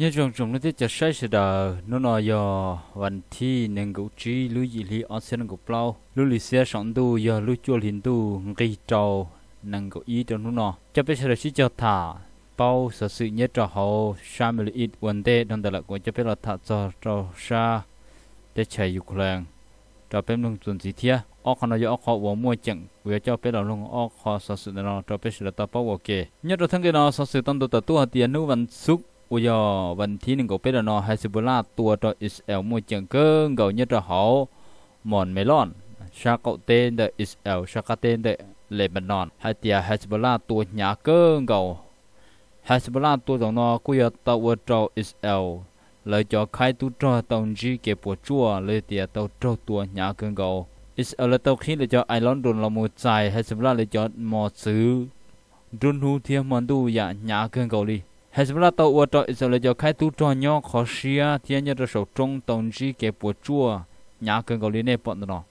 ยังจงจงนั่นที่จะใช้เสดนุนอยวันที่หนึ่งกุจีลุยลีออสเซนกุเปล่าลุลิเซียสองดูยาลุจวลินดูกีเจ้าหนึ่งกุอีเจ้านุนอจะเป็นเสดชิจาถาเป้าสื่อเนื้อจะเขาชาเมลิดวันเดดังแต่ละคนจะเป็นลัทธิจาชาได้ใช้ยุคแรงจะเป็นลงส่วนสีเทียออกขนายออกขอวัวมัวจังเวียเจ้าเป็นหลงออกขอสื่อนอจะเป็นเสดตาเป้าโอเคเนื้อจะทั้งกันนอสื่อตั้งตัวตัวเตียนุวันสุกอุยวันที่หนึ่งก็เป็นนอไฮซิบูลาตัวต่ออิสเอลมวยเจียงเกิงเก่าเนื้อจะเขาหมอนเมลอนชาเกาเตนเดอิสเอลชาเกาเตนเดเลบานอนไฮเตียไฮซิบูลาตัวหยาเกิงเก่าไฮซิบูลาตัวต่อนอกุยตัวต่ออิสเอลเลยจ่อไข่ตัวต่อตองจีเก็บปวดจั่วเลยเตียตัวหยาเกิงเก่าอิสเอลตัวขี้เลยจ่อไอรอนดุนละมูใจไฮซิบูลาเลยจ่อหมอซื้อดุนหูเทียมมันดูอย่าหยาเกิงเก่าลีเฮสเบลาตัวต่ออิสราเอลจะขายตู้จอยขอเชียเทียนจะส่งตรงตรงจีเก็บปวดจั่วยาเกินเกาหลีในปอนด์เนาะ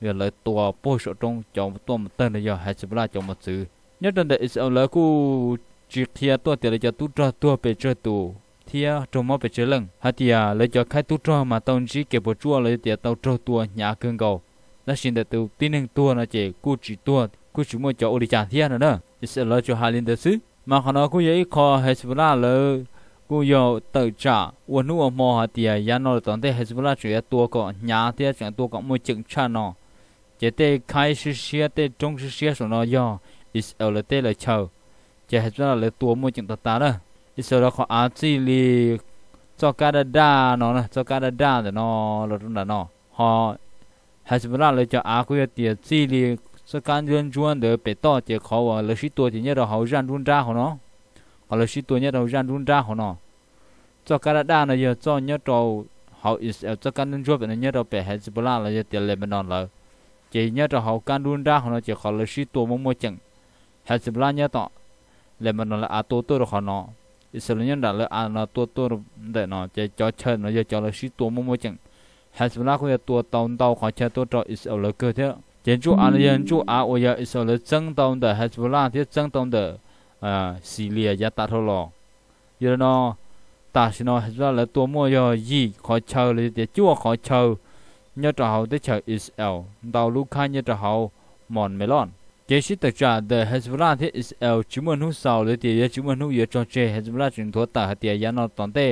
เดี๋ยวเลยตัวโป้ส่งตรงจอมตัวมันเต้นเลยจะเฮสเบลาจอมมันซื้อเนี่ยตอนเด็กอิสราเอลกูจีเทียตัวเดี๋ยวจะตู้จอตัวไปเจอตัวเทียจอมไปเจอเรื่องฮัตเดียเลยจะขายตู้จอมาตรงจีเก็บปวดจั่วเลยเดี๋ยวตัวตัวยาเกินเกาและสิ่งเดียวตีหนึ่งตัวนะเจ้กูจีตัวกูจีมัวจะอุดิจานเทียนะเนาะอิสราเอลจะหาลินเดซื้อมาขณะกูยังขอเฮสบูลาเลยกูอยากเติร์จ่าวันนู้นมอหาเตียยันนอตอนที่เฮสบูลาช่วยตัวก่อนยาเตียช่วยตัวก่อนไม่จึงชาเนาะจะเตะใครเสียเตะจงเสียส่วนนอยอิสเอลเตะเลยเช่าจะเฮสบูลาเลยตัวไม่จึงตาเนาะอิสเอลขออาซีลีจอกาดาดาเนาะจอกาดาดาแต่นอเราต้องได้เนาะฮะเฮสบูลาเลยจะอากูอยากเตียซีลีสกัดเรื่องจวนเดี๋ยวไปต่อเจ้าเขาว่าเราชิตัวที่เนี่ยเราหาจานรุนจ้าเขาเนาะเราชิตัวเนี่ยเราจานรุนจ้าเขาเนาะเจ้าการด้านเนี่ยเจ้าเนี่ยเราหาอิสเอลเจ้าการเรื่องจวนเป็นเนี่ยเราไปเฮสบูลาเราจะเตะเลบานอนเลยเจ้าเนี่ยเราหาการรุนจ้าเขาเนาะเจ้าเขาเราชิตัวมั่วมั่วจังเฮสบูลาเนี่ยต่อเลบานอนเลยอาตัวตัวเขาเนาะอิสเอลเนี่ยเราเลยอาเนาะตัวตัวเด็กเนาะเจ้าเจ้าเชิญเนาะเจ้าเราชิตัวมั่วมั่วจังเฮสบูลาเขาจะตัวเต่าเต่าเขาเชื่อตัวเราอิสเอลเลยเกิดเถอะเจนจูอาเรียนจูอาโอยาอิสราเอลจังตองเดอเฮสบูลาที่จังตองเดอซีเรียยาตาทลองยูนอตาชนอเฮสบูลาตัวมัวยอยีขอเช่าเลยเดี๋ยวจูขอเช่าเนื้อจะเอาได้เช่าอิสราเอลดาวลูกค้าเนื้อจะเอามอนเมลอนเจสิตจ่าเดอเฮสบูลาที่อิสราเอลจิมวันหุ่นสาวเลยเดี๋ยวจิมวันหุ่นเยอะจนเจเฮสบูลาจึงทัวตาเดียยานอตอนเต้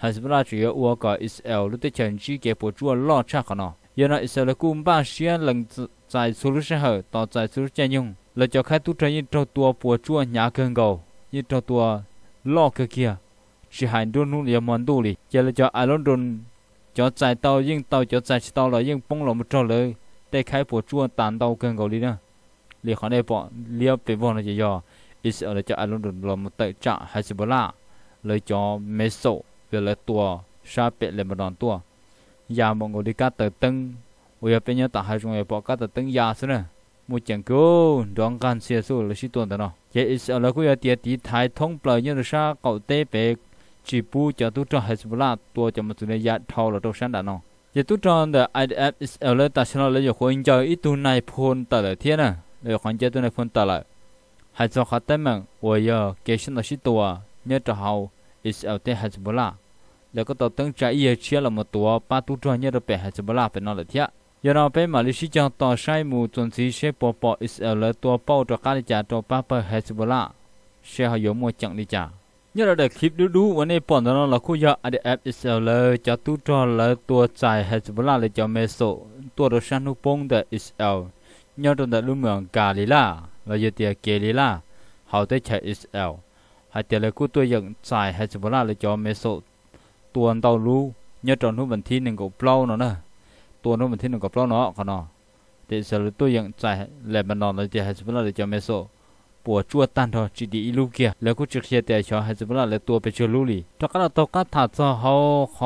เฮสบูลาจึงเอาอวกาอิสราเอลเลยเดี๋ยวเชิญจีเก็บปวดจูล่อชักกันอยูนออิสราเอลกุมบ้าเชียนหลังใจสุรุษเหอะต่อใจสุรุษเจยงเราจะแค่ตุ้งใจยึดตัวปวดชั่วหยาเกินเก่ายึดตัวล่อเกลียสิหายโดนนุ่งเลียมันดูเลยเจริญจะอารมณ์โดนจะใจเตายิ่งเตาจะใจเตาเลยยิ่งป้องหลอมเตาเลยแต่แค่ปวดชั่วตานเตาเกินเก่าเลยนะเลี้ยงเขาได้ปอเลี้ยเป็นวันจะยออิสเราจะอารมณ์โดนหลอมเตะจ่าไฮซิบล่าเลยจะเมโซเวลาตัวชาเปะเลมานอนตัวยามองกูดีกัดเตะตึงอุยเป็นยังต่างหากตรงไอ้ปอกกัดเตะตึงยาสินะมุจังกูดองการเสียสู้เลยชิตัวนั่นเนาะเจอิสเอาละกูอยากเตียตีไทยท้องเปล่ายังรู้ชาเก่าเตะไปจีบูจะตุ้งจ่อเฮสบูลาตัวจะมาสุนัยยาเท่าเราต้องชันด่านเนาะเจตุ้งจ่อเดอไอเอฟอิสเอาละตัดชนะเลยอยากคนเจออีตัวนายพลแต่ละเทียนะเลยคนเจอตัวนายพลแต่ละหายใจขัดเต็มมั่งอุยเกชินเลยชิตัวเนี่ยจะเอาอิสเอาเตะเฮสบูลาแล้วก็ต่อตั้งใจเยี่ยเชี่ยละมาตัวป้าตุ้งจ่อเนี่ยเราไปเฮสบูลาไปนอนละเทียยานอเป็นมาลิชิจังต่อใช้มูจนสีเชปปออิสเอลตัวเป้าจากการจ่าตัวป้าเปอร์เฮสบูลาเชฮายมัวจังลิจ่าเนี่ยเราได้คลิปดูวันนี้ปอนตอนนั้นเราคุยยาอเดแอปอิสเอลจะตู้จอเลยตัวใจเฮสบูลาเลยจะเมโซตัวเราชันนุปงเดอิสเอลเนี่ยตอนนั้นรู้เมืองกาลิล่าเราเยเตียเกลิล่าเขาได้ใช้อิสเอลหาเจอเลยกู้ตัวอย่างใจเฮสบูลาเลยจะเมโซตัวเตารู้เนี่ยตอนนู้นวันที่หนึ่งก็เปล่าเนาะนะตัวนู้นมันที่หนึ่งกับเราเนาะขนาดเดี๋ยวสรุปตัวยังใจแหลมนอนเลยจะให้สมรรถจะไม่โซ่ปวดชั่วตันทอจีดีลูกเกียแล้วก็จะเคลียร์แต่ชอให้สมรรถเลยตัวไปเชื่อลูลี่ถ้าก็เราต้องการถัดจะเข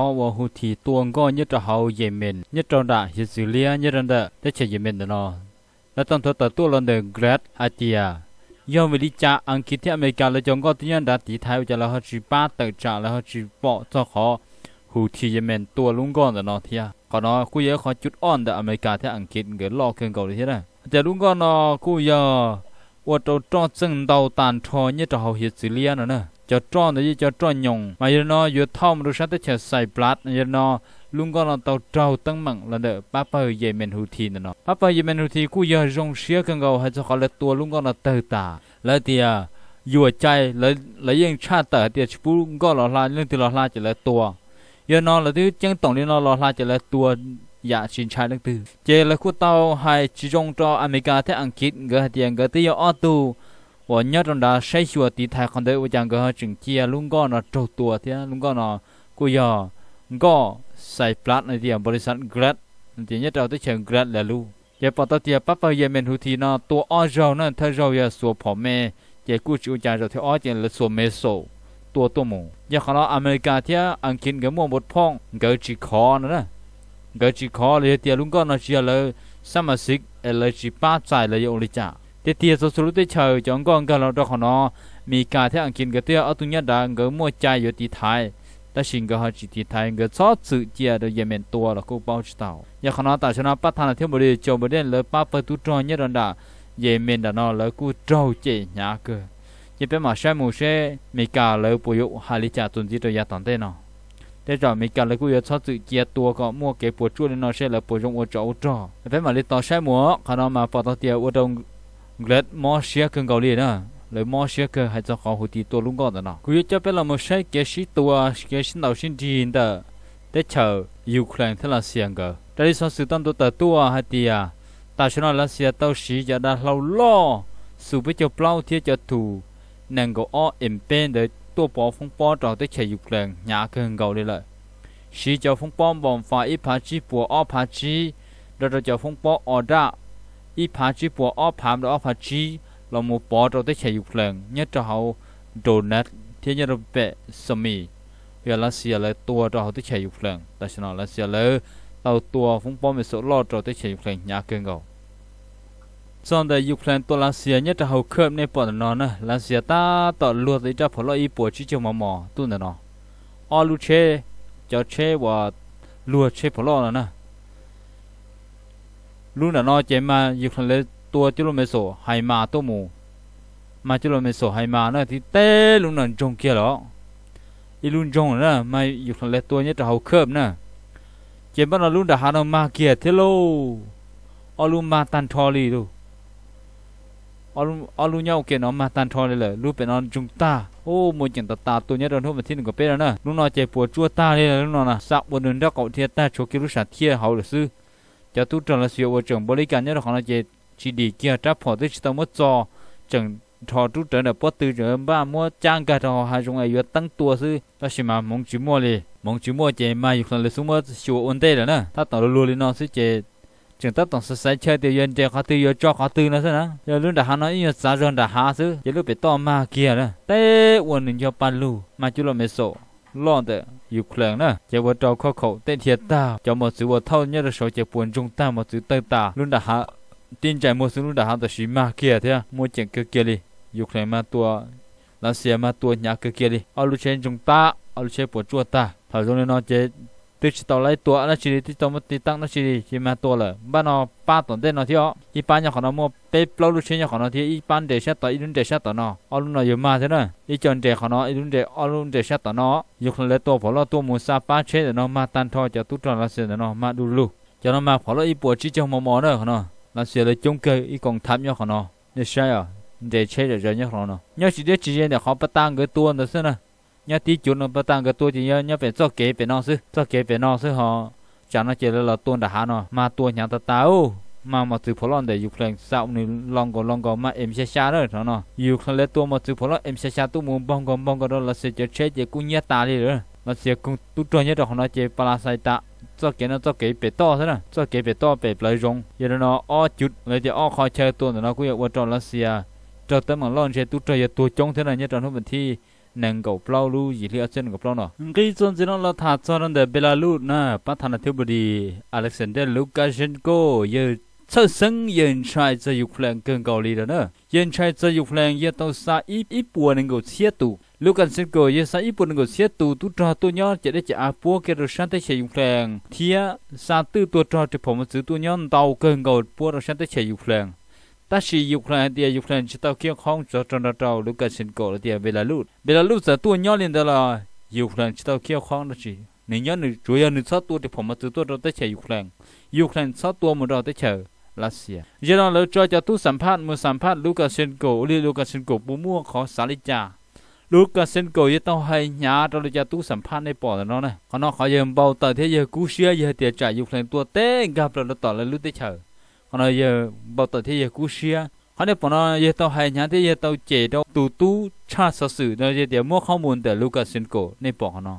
าว่าหูทีตัวก็ยึดจะเขาเยเมนยึดจังดายึดซีเรียยึดจังดาได้ใช้เยเมนเนาะแล้วต้องตัวตัวเราเดินเกรดอาเตียย่อมวิจารอังกฤษที่อเมริกาเลยจงก็ที่ยันดาตีไทยจะเราเขาจีบ้าแต่จะเราเขาจีเปาะจะเขาหูทีเยเมนตัวลุงก้อนแต่เนาะเทียก็เนาะกูเยอะขอจุดอ่อนแต่อเมริกาที่อังกฤษเกิดล่อเกินเก่าเลยที่นั่นแต่ลุงก็เนาะกูเยอะว่าตัวจ้องซึ่งเดาตานทอเนี่ยจะเอาเหตุสิเลียนน่ะเนาะเจ จะจอนแต่ยี่จะจอนยงมาเยนออยู่ท่อมรู้ชัดแต่จะใส่ปลัดเยนอลุงก็เราเตาเจ้าตั้งมั่งระเดอป้าเปย์เยเมนฮูทีนะเนาะป้าเปย์เยเมนฮูทีกู้ยาจงเชี่ยกันเงาให้เจ้าเขาเล็ดตัวลุงก็เราเตาตาแล้วเดียอยู่ใจแล้วยังชาติแต่เดียชูลุงก็เราลาเรื่องที่เราลาจะเล็ดตัวเยนอแล้วที่เจ้าต่องนี่เราลาจะเล็ดตัวอยากชินชาดังตือเจแล้วคู่เตาให้ชิจงจออเมริกาที่อังกฤษเงาเดียเงาที่ยออตูว่าเนื้อตรงนั้นใช้ชัวตีไทยคนเดียวอย่างก็จึงเจียลุงก็น่ะโจตัวเท่าลุงก็น่ะกูยอก็ใส่ปลัดในเดียบริษัทเกรดในที่เนื้อเราต้องเชิงเกรดแล้วลูกเจ้าปอตเตียปั๊บไปเยเมนหูทีน่ะตัวอ้อเรานั่นถ้าเราอยากสวมผมเมย์เจ้ากู้ชูใจเราที่อ้อเจนเลยสวมเมโซตัวหมูอย่างของเราอเมริกาเท่าอังกฤษก็มั่วบดพ่องเกิดจีคอนะเกิดจีคอเลยเดียลุงก็น่ะเจียเลยสมาชิกเลยจีป้าใจเลยโอริจ่าเตี้ยสุดสุดที่เชยจงก้องก็เราดอกของน้อมีการที่อังกฤษก็เตี้ยเอาตุนยัดดังก็มั่วใจอยู่ที่ไทยแต่สิ่งก็หาจิตที่ไทยก็ชอบสื่อเจียโดยเยเมนตัวเราก็เป้าจิตเอาอย่างของน้อแต่ชนะปัตตานีเที่ยวบริจงบริเวนเลยป้าเปิดตู้จอยยัดดันดาเยเมนดานอเลยกูเจ้าเจี๋ยยากเกอจะเป็นมาใช้หมูเช่มีการเลยประยุกต์ฮาริจ่าตุนจิตโดยยาตอนเต้นอแต่จากมีการเลยกูจะชอบสื่อเจียตัวก็มั่วเก็บปวดช่วยในนอเช่เลยประยุกต์อวดจ้าวจ้อเป็นมาเลยต่อใช้หมูของน้อมาปอตเตียอวดตรงเกรดมอเชียกันเกาหลีนะเลยมอเชียกันให้เจ้าของหุ่นตีตัวลุงก่อนนะกูจะเป็นเราไม่ใช่เกษตรตัวเกษตรเราชินดีนะแต่เชอยูเครนที่เราเสียงก็แต่ที่สุดต้องตัวให้เตียแต่ฉันเราเสียตัวสีจะได้เราล้อสูบไปจะเปล่าที่จะถูนั่งก็อ้อเอ็มเป็นเลยตัวปอฟงปอต่อแต่เชอยูเครนยากกันเกาหลีเลยสีจะฟงปอบอมฝ่ายพัชชีปัวอ้อพัชชีเราจะฟงปอออด้าอีพาชีปัวอ้อพามหรืออ้อพาชีเราหมู่ปอเราได้ใช้อยู่เพลิงเนี่ยจะเอาโดนัทที่เนี่ยเราเปะสมีเวลาเสียเลยตัวเราได้ใช้อยู่เพลิงแต่ฉันเราเสียเลยเราตัวฟุ้งปอมเป็นสุดรอดเราได้ใช้อยู่เพลิงยากเกินกว่าส่วนแต่อยู่เพลิงตัวเราเสียเนี่ยจะเอาเคลื่อนในปอดนอนนะเราเสียตาต่อลวดเลยจะพอเราอีปัวชี้เจ้าหมอตุ่นนออ้อลูเชเจ้าเชว่าลวดเชพอเราแล้วนะลูกน่ะน้อเจมาอยู่คนเลยตัวจิโรเมโซไฮมาตัวหมูมาจิโรเมโซไฮมาเนี่ยที่เต้ลูกน่ะจงเกล้ออีลุงจงน่ะมาอยู่คนเลยตัวเนี่ยจะเอาเคลือบน่ะเจมบ้านเราลูกน่ะหาเรามาเกียรติโลอลูมาตันทอรีดูอลูเนี่ยโอเคน้องมาตันทอรีเลยลูกเป็นน้องจุงตาโอ้มวยจังตาตัวเนี่ยโดนทุบมาที่หนึ่งกับเป๊ะแล้วน่ะลูกน้อเจปวดจั่วตาเลยลูกน้อน่ะสักวันหนึ่งเด็กเก่าเทียตาโชกิรุสัตเทียเขาหรือซื้อจะทุกจังละเสียว่าจังบริการเนี่ยเราของเราจะชีดีเกียร์จับพอที่จะต้องมัดจอจังทอทุกจังเนี่ยพอตื่นจังบ้ามัวจ้างการทอหาจงอายุตั้งตัวซื้อถ้าชิมามงจิมัวเลยมงจิมัวจะมาอยู่คนเลยซุ้มว่าชัวอันเตแล้วนะถ้าต่อรัวเลยน้องซื้อจะจังถ้าต่อสายเชื่อเดียวยันเจ้าเขาตื่นย่อจ่อเขาตื่นนะซื้อนะอย่าลืมด่าหาน้อยอย่าสาเรื่องด่าหาซื้ออย่าลืมไปต่อมาเกียร์นะเตะวันหนึ่งจะปันลูมาจุลเมโซล้อแต่อยู่เครื่องนะเจ้าวัดเราข้อเขาเต้นเทียตาเจ้าหมดสิว่าเท่าเนี่ยเราจะปวนจงตาหมดสิเตตาลุนดาฮะตีนใจหมดสิลุนดาฮะแต่สีมาเกียเถอะมัวเจียงเกียเลยอยู่เครื่องมาตัวรัสเซียมาตัวหยาเกียเลยเอาลูกเชนจงตาเอาลูกเชนปวดจั่วตาถ้าตรงนี้น้องเจติดต่อไล่ตัวนักชีดีติดต่อมาติดตั้งนักชีดีที่มาตัวเลยบ้านเราป้าตอนเต้นน้องที่อ๋ออีป้าเนี่ยของเราโม่เป๊ะเปล่าลูกเชนเนี่ยของเราที่อีป้าเดชต่ออีลุนเดชต่อน้องเอาลุนเราเยอะมากเถอะนะอีจอนเดชของน้องอีลุนเดชเอาลุนเดชต่อน้องยกเลยตัวพอเราตัวมูซาป้าเชนน้องมาตันทอจะตุ้ดจอนรัสเซียน้องมาดูลูกจะน้องมาพอเราอีปวดชี้เจ้าหมอเนอะของน้องรัสเซียเลยจงเกยอีกองทัพเนี่ยของน้องเนี่ยใช่อ่ะเดชเดชเนี่ยของน้องเนี่ยชีดีชีดีเนี่ยเขาประตังเกิดตัวนั่นเถอะนะเนี่ยที่จุดนั้นประตังกับตัวจริงเนี่ยเป็นซอกเก๋เป็นนอซึซอกเก๋เป็นนอซึฮะจากนั้นเจอเราตัวด่าเนาะมาตัวหยางตาตาอู้มาซื้อพลอนแต่อยู่เพลงสาวนี่ลองก่อนมาเอ็มช้าๆเลยเนาะอยู่คนละตัวมาซื้อพลอนเอ็มช้าๆตัวมุมบองก่อนเราเสียจะเช็ดจะกุ้งเนี่ยตาเลยเหรอเราเสียกุ้งตุ้ดตัวเนี่ยดอกของเราเจอปลาใส่ตาซอกเก๋นั้นซอกเก๋เป็นต่อซะนะซอกเก๋เป็นต่อเป็นปลายรงยันเนาะอ้อจุดเลยจะอ้อคอยเชิดตัวเนาะกูอยากว่าจอร์เซียจอร์เต็มหลังล้อเช็ดตุ้ดจะตัวจงเท่านั้นเนี่ยจอร์ทุกวันที่นั่งกับเปล่าลู่ยี่เลี้ยเส้นกับเปล่าเนาะก็ยิ่งจนเราเราถาดซ้อนแต่เบลารุสนะประธานาธิบดีอเล็กซานเดอร์ลูคาเชนโกยืนเชิดซึ่งยืนชายจะอยู่แรงเกินเกาหลีแล้วเนอะยืนชายจะอยู่แรงยืนต้องซาอีปัวหนึ่งกับเสียตูลูคาเชนโกยืนซาอีปัวหนึ่งกับเสียตูตุจาตัวย้อนจะได้จะอาปัวเกลือชันได้ใช้อยู่แรงเทียซาตื้อตัวจอจะผมมาซื้อตัวย้อนเตาเกินเกาปัวเราชันได้ใช้อยู่แรง แต่ชียูเครนเดียยูเครนจะต้องเกี่ยวข้องกับจนเราลูกกระสินก่อเดียเบลารุสจะตัวย้อนเล่นตลอดยูเครนจะต้องเกี่ยวข้องนะชีในย้อนหนึ่งจุยหนึ่งซาตัวที่ผมมาตัวเราได้เชื่อยูเครนซาตัวมันเราได้เชื่อรัสเซียเยอรมันเราจะจัดตู้สัมภาษณ์มือสัมภาษณ์ลูกกระสินก่อหรือลูกกระสินก่อปูม่วงขอสาริจาลูกกระสินก่อจะต้องให้ญาติเราจะตู้สัมภาษณ์ในปอดเราเนี่ยเขาเนาะเขาเยี่ยมเบาแต่ที่เยอกู้เชื่อเยอเตียจ่ายยูเครนตัวเต้กับเราต่อเลยลูกได้เชื่อเขาเนาะเยอเบาแต่ที่เยอกู้เชื่อเขาเนี่ยปอนเยอต้องให้ญาติเยอต้องเจดตู้ชาติสื่อเราจะเดี๋ยวมั่วข้อมูลแต่ลูกกระสินก่อในปอดเขาเนาะ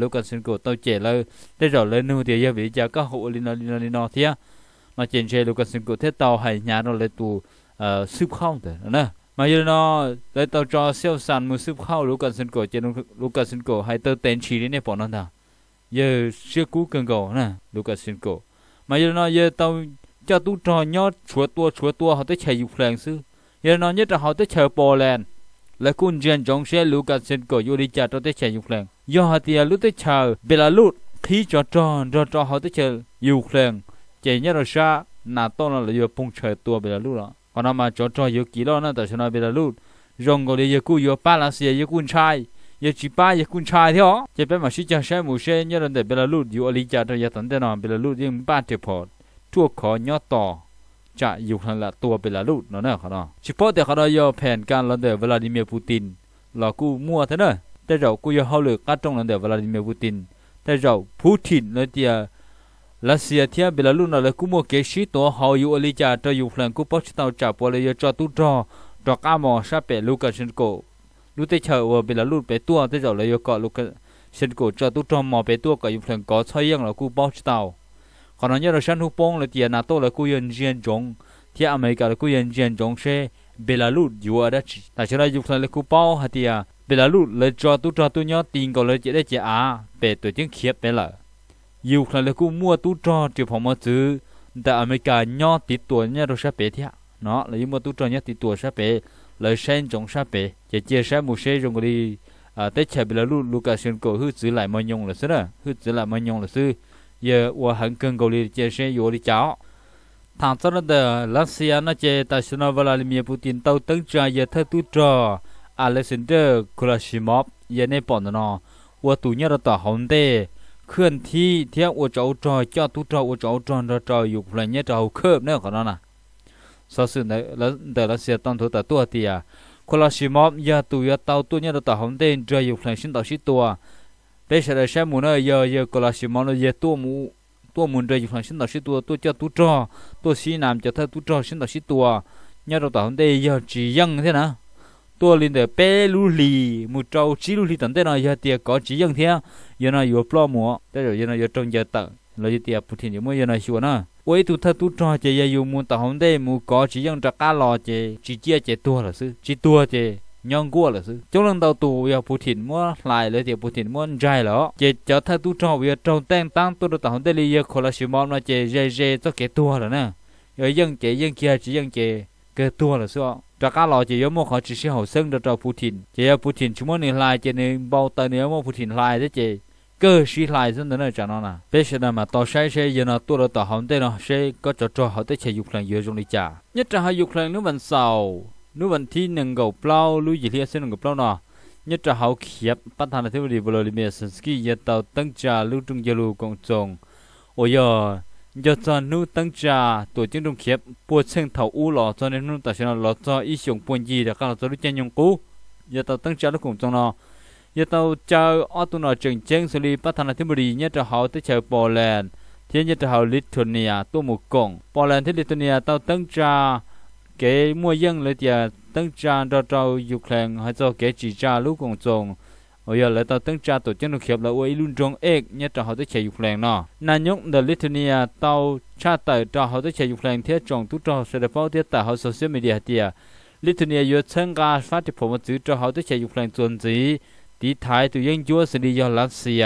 ลูกกระสินก่อต้องเจเลยได้จอดเลยนู่นเดียวิจารก็หัวลินอเทียมาเจนเชลูกกระสินก่อเทตเอาให้ญาติเราเลยตัวซึบข้องแต่นะมาอยู่นอเลยต่อจอเซลซันมือซึบเข้าลูกกระสินก่อเจลูกกระสินก่อให้เตอเตนชีนี่ปอนนั่นน่ะเยอเชื่อกู้เกินก่อนะลูกกระสินก่อมาอยู่นอเยอต่อเจ้าตู้จอยอดชัวตัวเขาได้ใช้ยูเครนซื้อเยอนอเยอเขาได้ใช้โปแลนด์และกุนเจนจงเชลูกกระสินก่อยูริจัดเราได้ใช้ยูเครนยอฮาเตียลูกได้ใช้เบลารุสที่จอเขาได้ใช้ยูเครนเจนเยอรัสเซียนาโต้เราเลยปุ่งใช้ตัวเบลารุสละก็นำมาจ่อเยอะกี่ล้อนะแต่ชนะเบลารุสยองก็เลยเยอะกู้เยอะป้าลาเซียเยอะกุนชายเยอะจีป้าเยอะกุนชายเท่าจะเป็นมาชิจาใช้หมูเชนยอดเด็ดเบลารุสอยู่อลิจาตัวยาตันเดนอนเบลารุสยังบ้าเจ็บพอทั่วขอยอดต่อจะอยู่ทางละตัวเบลารุสเนาะเขาเนาะเฉพาะแต่เขาได้ยอแผนการระเด็ดวลาดิเมียร์ปูตินหลอกกู้มั่วเท่านั้นแต่เรากู้เยอะเขาเลยกัดตรงระเด็ดวลาดิเมียร์ปูตินแต่เราพูดถิ่นเลยเดียรัสเซียที่เบลารุสนั้นกูมัวเกชิตัวเขาอยู่อลิจาจะอยู่ฝั่งกูพอชิตเอาจับปอเลยจะตุ้ดรอดอกอาหมอชาเปลูกาเชนโกลูกเตเชอว่าเบลารุสไปตัวที่จะเลยจะเกาะลูกาเชนโกจะตุ้ดรอหมอไปตัวก็อยู่ฝั่งก็ใช้ยังเรากูพอชิตเอาขณะนี้เราฉันหุบปงเลยที่นาโต้เลยกูยันเจียนจงที่อเมริกาเลยกูยันเจียนจงเชเบลารุสอยู่อะไรแต่ฉันอยู่ฝั่งเลยกูพอฮัตยาเบลารุสเลยจะตุ้ดรอตัวยอดตีนก็เลยจะได้เจ้าอาไปตัวจึงเขียบไปละยูเครนเลยกูมั่วตู้จอที่ผมมาซื้อแต่อเมริกาย่อติดตัวเนี่ยเราใช้เปที่เนาะเลยมั่วตู้จอเนี่ยติดตัวใช้เปเลยเส้นจงใช้เปจะเจใช้หมูเส้นจงก็ดีเตะเฉยไปแล้วลูกกาเซนโกฮึดซื้อหลายมันยงเลยซึ่งนะฮึดซื้อหลายมันยงเลยซึ่งเยอะว่าหันเกินเกาหลีเจเส้นอยู่ที่เจ้าทางตอนนั้นเดอรัสเซียนะเจแต่ชนะวลาดิเมียร์ปูตินเต้าตั้งใจเยอะเท่าตู้จออเล็กซานเดอร์คราชิมอฟเยอะในปอนด์นอว่าตู้เนี่ยเราต่อหงเต้เคลื่อนที่เที่ยวอวดเจ้าจอยเจ้าตู้จอยอวดเจ้าจอยจอยอยู่ฝั่งเนี่ยเจ้าเคิร์ฟเนี่ยของนั่นน่ะส่วนสุดในแต่ละเสียตั้งตัวเตียคนละชิมอฟยาตัวยาเต้าตัวเนี่ยตัวหอมเต้นจอยอยู่ฝั่งชิ้นต่อชิ้นตัวเป็นเฉลยใช้หมูเนยเยอะคนละชิมอฟเยอะตัวหมูจอยอยู่ฝั่งชิ้นต่อชิ้นตัวตัวเจ้าตู้จอยตัวสีน้ำจะเท่าตู้จอยชิ้นต่อชิ้นตัวเนี่ยตัวหอมเต้เยอะจียังเท่านะตัวลินเดเปลูลีมูเจ้าจีลูลีตั้งแต่นายเตียก็จียังเทียยันนายอยู่ปลอมหมอแต่เดี๋ยวยันนายอยู่ตรงยาตังเราจะเตียพูดถึงอยู่เมื่อยันนายชัวนะโอ้ยตัวเธอตัวจอเจียอยู่มูต่างหงได้มูก็จียังจะก้าลอเจจีเจียเจตัวหรือซื้อจีตัวเจยองกัวหรือซื้อจงเรื่องเตาตัวอย่าพูดถึงมั่วลายเลยเตียพูดถึงมั่วใจหรอเจเจ้าเธอตัวจอวิ่งตรงแต่งตั้งตัวต่างหงได้เลยคนละชิมอมนะเจเจจะเกตัวหรือนะยังเจยังเกียจียังเจเกตัวหรือซื้อจากการหล่อเจียมว่าเขาจะเชื่อหัวเส้นจากผู้ถิ่นเจียผู้ถิ่นชั่วโมงหนึ่งลายเจนึงเบาตาเนื้อว่าผู้ถิ่นลายได้เจเกอชีลายซึ่งนั่นจากนั้นนะเพราะฉะนั้นมาต่อใช้ใช้ยันตัวเราต่อหอมได้เนาะใช้ก็จะจ่อเขาได้ใช้ยุคแรงเยอะจงดีจ้าเนี่ยจะให้ยุคแรงนู้นวันเสาร์นู้นวันที่1กับเปล่ารู้ยี่เลี้ยเส้นกับเปล่าเนาะเนี่ยจะเขาเขียบประธานาธิบดีวลาดิเมียร์เซนสกี้ยันตัวตั้งจ่ารู้จงเยลูกงจงโอ้ยยอดจอนู้ตั้งใจตัวจิ้งจกเขียบปวดเส้นเท้าอู้หล่อจอในนู้นแต่ฉันหล่อจออีส่งปวนยีแต่การเราจะรู้จักยงกูยอดตั้งใจลูกของจงนอยอดเจ้าอ้อตัวนอจึงเจงสุริพัฒนาธิบดีเนี่ยจะเขาที่เชลโปแลนด์เทียนเนี่ยจะเขาลิทัวเนียตัวหมู่กงโปแลนด์ที่ลิทัวเนียเต้าตั้งใจเก๋มั่วยังเลยเดียตั้งใจเราอยู่แข่งให้เจ้าเก๋จีจ้าลูกของจงโอ้ยแล้วตอนตั้งใจตัวเจ้าหนุ่มเขียบแล้วว่าไอ้ลุงจงเอกเนี่ยจะเขาได้ใช้ยุคแรงเนาะนายกเดลิทเนียตอนชาติจะเขาได้ใช้ยุคแรงเที่ยจงทุกท่อเสด็จพ่อเที่ยแต่เขาโซเชียลมีเดียเตียลิทเนียอยู่เชิงการฟาดที่ผมมาซื้อจะเขาได้ใช้ยุคแรงจนสีตีท้ายตัวยังยั่วสิริยอรัสเซีย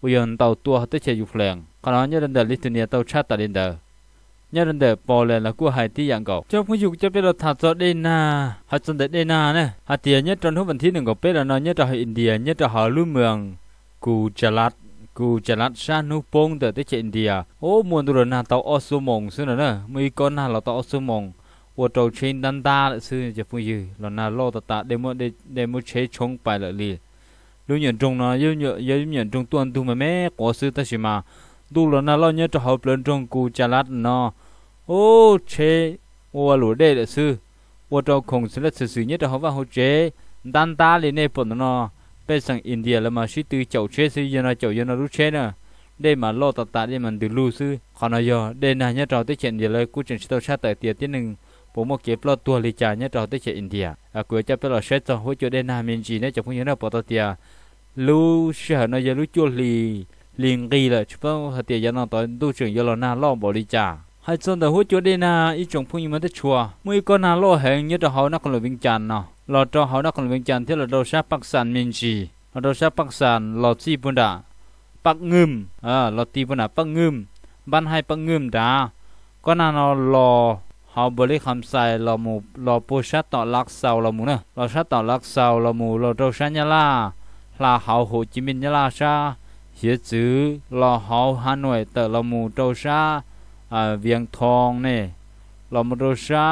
โอ้ยตอนตัวเขาได้ใช้ยุคแรงขณะนี้เดลิทเนียตอนชาติเดนเดอร์เนี่ยเดนปอลแล้วกูหายที่อย่างเก่าเจ้าผู้อยู่จะเป็นรถถังจอดได้นาฮัตสันเดได้นาเนี่ยฮัตเตียเนี่ยตอนทุกวันที่1ก็เป็นแล้วเนี่ยจะหาอินเดียเนี่ยจะหาลู่เมืองกูจะรัดชานุพงแต่ที่เจนเดียโอ้มวลตุรนาเตาออสมงซึ่งน่ะมีก้อนหน้าเราเตาออสมง วัวโตเชนดันตาละซื้อจะพูดยืหลอนนาโลตตาเดโมเชชงไปละลีดูเหยียดจงนะเยอะเหยียดจงตัวดูมาแม่ขอซื้อแต่สิมาดูหลอนนาโลเนี่ยจะหอบเปลือนจงกูจะรัดนอโอ้เชวัวหลุดได้ละซื้อวัวโตคงสิละซื้อเนี่ยจะหอบว่าหัวเจดันตาเลยเนี่ยปนนอเป็นสังอินเดียละมาชิตือเจ้าเชซื้อยันเจ้ายันรู้เชนะได้มาโลตตาได้มันดูลู่ซื้อขอนอยได้นายเนี่ยเราได้เฉียนเดียเลยกูจึงจะชาติเตียที่หนึ่งผมเก็บรอดตัวลีจาเนี่ยเราได้เจออินเดียกูจะไปรอเช็ดต่อหัวจุดได้นาเมนจีเนี่ยจะพูดอย่างนั้นปอตเตียรู้เชื่อหน่อยจะรู้จุดลีลิงกีเลยชุบหัตเตียยันนั่งต่อดูเฉียงยาลอนาล่อบริจาให้ส่วนแต่หัวจุดได้นาอีจงพูดอย่างมันได้ชัวมือก็นาล่อแห่งเนี่ยจะหาหน้าคนหลุดวิญญาณเนาะเราจะหาหน้าคนหลุดวิญญาณที่เราโดนชาปักสันเมนจีเราโดนชาปักสันเราจีบุนดาปักงึมเราตีบุนดาปักงึมบ้านให้ปักงึมดาก็นาเรารอเขาบริคำใส่เราหมู่เราปูชัดต่อลักเสาเราหมู่เนอะเราชัดต่อลักเสาเราหมู่เราโตชันยาลาลาเขาโหจิมินยาลาชาเสียจื้อเราเขาฮานอยแต่เราหมู่โตชาเวียงทองเนี่ยเราหมู่โตชา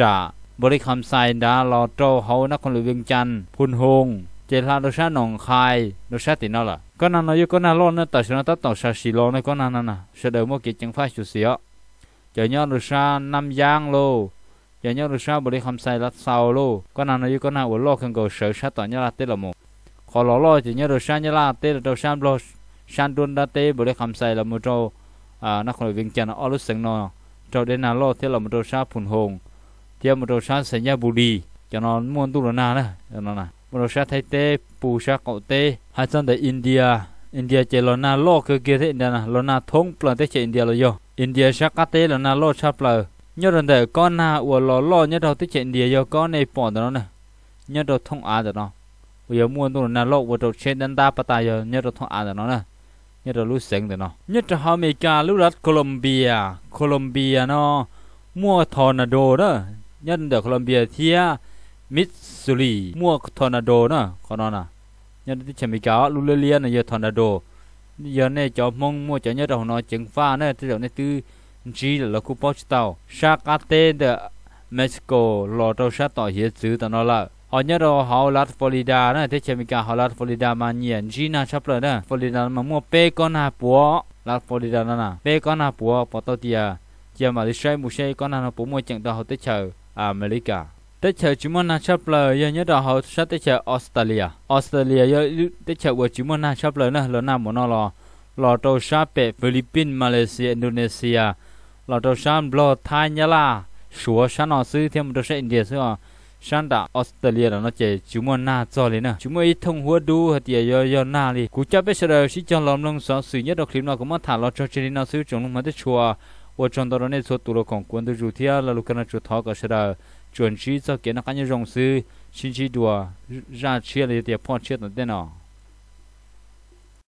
ด่าบริคำใส่ด่าเราโตเขานักคนหรือเวียงจันทร์พุนหงเจราโตชาหนองคายโตชาตินั่นแหละก็นั่นเราอยู่ก็นั่นร้อนนะแต่ฉันตัดต่อชาสีร้อนนะก็นั่นน่ะเสด็จเมื่อกี้จังไฟจุดเสียเจ้าเนี่ยรู้ชาน้ำยางโลเจ้าเนี่ยรู้ชาบริคำใส่ลัดเสาโลก็นานอายุก็นานวันโลกขึ้นก็เสือชาต่อเนี่ยละเตละโมขอหล่อโลเจ้าเนี่ยรู้ชาเนี่ยละเตเราชาโลชาดุนดาเตบริคำใส่ละโมโจนักคนวิ่งจันออรุสังนอเจ้าเดนนาโลเตละโมโจชาผุนหงเจ้าโมโจชาสัญญาบุรีเจ้านอนม้วนตุลนานะเจ้านอนนะโมโจชาไทยเตปูชาเกาเตฮัจันแต่อินเดียเจริญนาโลกคือเกษตรเนี่ยนะเรานาทงปลาเตเจอินเดียเราโยอินเดียชักเตลนาโลชาเปล่าย้อนแต่ก้อนนาอวลอลย้อนเราที่เจนเดียยก้อนในปอดนั้นน่ะย้อนเราท่องอาแต่เนาะอย่าม้วนตัวนาโลวัดเราเช็ดดันตาปตายย้อนเราท่องอาแต่เนาะน่ะย้อนเรารู้เสียงแต่เนาะย้อนเราอเมริกาลูรัฐโคลอมเบียเนาะมั่วทอร์นาโดเนาะย้อนแต่โคลอมเบียเทียมิสซูรีมั่วทอร์นาโดเนาะขอนอนน่ะย้อนที่เชมิกาลูเลเลียนย้อนทอร์นาโดย้อนในจอมงมัวจะย้อนเราหนอจังฟ้าเนี่ยที่เราในตื้อจีหรือคูปอชเตาชาคาเตเดอเม็กซิโกหล่อเราชาต่อเหี้ยซื้อตอนนั้นละอ๋อย้อนเราฮาวลัดฟลอริดาเนี่ยที่เชมิกาฮาวลัดฟลอริดามาเนียนจีน่าชอบเลยนะฟลอริดามามัวเป้ก้อนหน้าปัวลัดฟลอริดานั่นน่ะเป้ก้อนหน้าปัวปอตเตียเจียมาลิชัยมูเช่ก้อนหน้าปัวมัวจังต่อเขาที่เชออเมริกาที่เชอจิมอนาชอบเลยย้อนเราฮาวชาที่เชอออสเตรเลียย้อนที่เชอวัวจิมอนาชอบเลยนะแล้วน้ำมันนั่นละหลอดเราชาเปฟิลิปปินส์มาเลเซียอินโดนีเซียหลอดเราชาบลอไทยยาลาชัวชันออซื้อเทียมเราชาอินเดียซื้อชันดาออสเตรเลียเราเนาะเจจุมวันหน้าจอเลยนะจุมวันอีทงหัวดูหัวเตียยอหน้าเลยกูจะไปเสนอชิจอนล้อมลงสองสื่อเนี่ยเราคลิปเราก็มาถ่ายเราจะเจริญเราซื้อจงลงมาได้ชัวว่าจนตอนนี้ส่วนตัวของคนที่อยู่เที่ยวเราลูกกันจุดท้อก็เสนอจวนชี้จะเกี่ยนักการยงซื้อชิ้นชี้ดัวราเชียเลยเตียพ่อเชียต่อเด่นอ๋อ